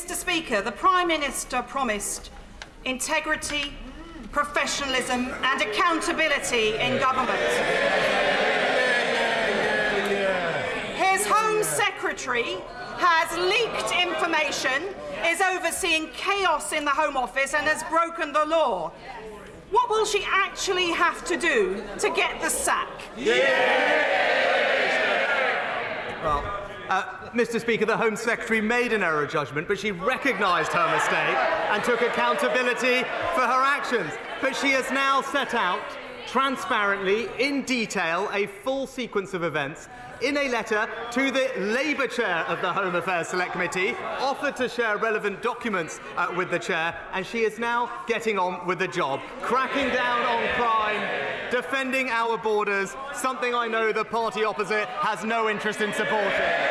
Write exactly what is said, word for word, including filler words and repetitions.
Mister Speaker, the Prime Minister promised integrity, professionalism and accountability in government. His Home Secretary has leaked information, is overseeing chaos in the Home Office and has broken the law. What will she actually have to do to get the sack? Yeah. Well, uh, Mister Speaker, the Home Secretary made an error of judgment, but she recognised her mistake and took accountability for her actions. But she has now set out transparently, in detail, a full sequence of events in a letter to the Labour Chair of the Home Affairs Select Committee, offered to share relevant documents uh, with the Chair, and she is now getting on with the job, cracking down on crime, defending our borders, something I know the party opposite has no interest in supporting.